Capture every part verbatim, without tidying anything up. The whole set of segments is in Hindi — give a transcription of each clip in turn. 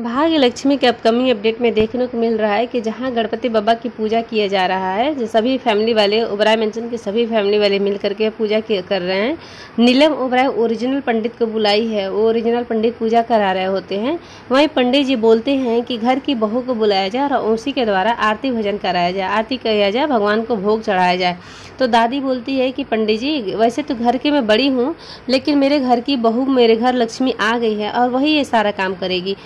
भाग्य लक्ष्मी के अपकमिंग अपडेट में देखने को मिल रहा है कि जहां गणपति बाबा की पूजा किया जा रहा है, जो सभी फैमिली वाले ओबराय मेंशन के सभी फैमिली वाले मिल करके पूजा कर रहे हैं। नीलम ओबराय ओरिजिनल पंडित को बुलाई है, वो ओरिजिनल पंडित पूजा करा रहे होते हैं। वहीं पंडित जी बोलते हैं कि घर की बहू को बुलाया जाए और उसी के द्वारा आरती भजन कराया जाए, आरती किया जाए, भगवान को भोग चढ़ाया जाए। तो दादी बोलती है कि पंडित जी, वैसे तो घर के मैं बड़ी हूँ, लेकिन मेरे घर की बहू मेरे घर लक्ष्मी आ गई है और वही ये सारा काम करेगी।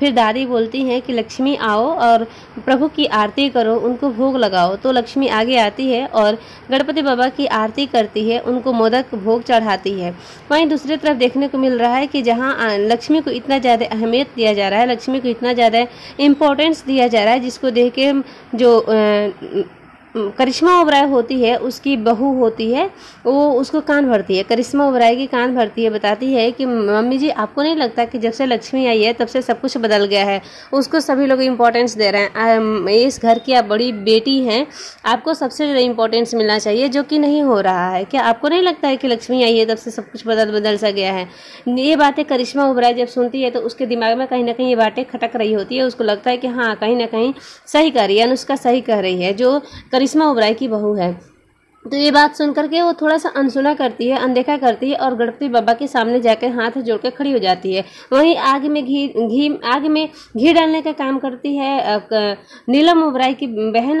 फिर दादी बोलती हैं कि लक्ष्मी आओ और प्रभु की आरती करो, उनको भोग लगाओ। तो लक्ष्मी आगे आती है और गणपति बाबा की आरती करती है, उनको मोदक भोग चढ़ाती है। वहीं दूसरी तरफ देखने को मिल रहा है कि जहां लक्ष्मी को इतना ज़्यादा अहमियत दिया जा रहा है, लक्ष्मी को इतना ज़्यादा इम्पोर्टेंस दिया जा रहा है, जिसको देख के जो आ, करिश्मा ओबराय होती है, उसकी बहू होती है, वो उसको कान भरती है, करिश्मा ओबराय की कान भरती है। बताती है कि मम्मी जी, आपको नहीं लगता कि जब से लक्ष्मी आई है तब से सब कुछ बदल गया है, उसको सभी लोग इम्पोर्टेंस दे रहे हैं। इस घर की आप बड़ी बेटी हैं, आपको सबसे ज़्यादा इम्पोर्टेंस मिलना चाहिए, जो कि नहीं हो रहा है। क्या आपको नहीं लगता है कि लक्ष्मी आई है तब से सब कुछ बदल बदल सा गया है? ये बातें करिश्मा ओबराय जब सुनती है तो उसके दिमाग में कहीं ना कहीं ये बातें खटक रही होती है। उसको लगता है कि हाँ, कहीं ना कहीं सही कह रही है, अनुष्का सही कह रही है, जो करिश्मा ओबराय की बहू है। तो ये बात सुन करके वो थोड़ा सा अनसुना करती है, अनदेखा करती है और गणपति बाबा के सामने जाकर हाथ जोड़ कर खड़ी हो जाती है। वहीं आग में घी घी आग में घी डालने का काम करती है नीलम ओबराय की बहन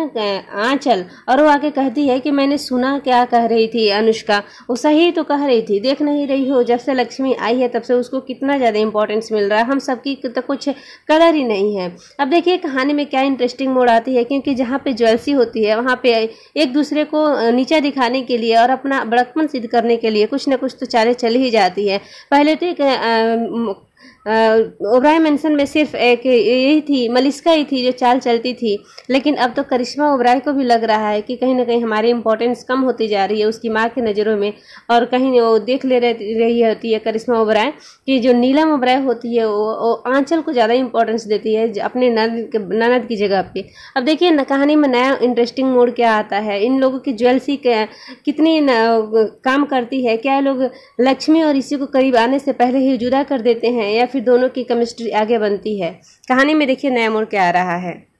आंचल, और वो आके कहती है कि मैंने सुना क्या कह रही थी अनुष्का, वो सही तो कह रही थी, देख नहीं रही हो, जब से लक्ष्मी आई है तब से उसको कितना ज़्यादा इंपॉर्टेंस मिल रहा है, हम सबकी तो कुछ कदर ही नहीं है। अब देखिए कहानी में क्या इंटरेस्टिंग मोड़ आती है, क्योंकि जहाँ पर ज्वेलसी होती है वहाँ पर एक दूसरे को नीचे दिखाने के लिए और अपना बड़कपन सिद्ध करने के लिए कुछ ना कुछ तो चालें चल ही जाती है। पहले तो एक ओबराय मेंशन में सिर्फ एक यही थी, मलिस्का ही थी जो चाल चलती थी, लेकिन अब तो करिश्मा ओबराय को भी लग रहा है कि कहीं ना कहीं हमारी इंपॉर्टेंस कम होती जा रही है उसकी माँ की नज़रों में। और कहीं वो देख ले रही होती है करिश्मा ओबराय कि जो नीलम ओबराय होती है वो, वो आंचल को ज़्यादा इंपॉर्टेंस देती है अपने ननद की जगह पे। अब देखिए कहानी में नया इंटरेस्टिंग मोड़ क्या आता है, इन लोगों की ज्वेलसी कितनी काम करती है, क्या लोग लक्ष्मी और इसी को करीब आने से पहले ही जुदा कर देते हैं या फिर दोनों की केमिस्ट्री आगे बनती है। कहानी में देखिए नया मोड़ क्या आ रहा है।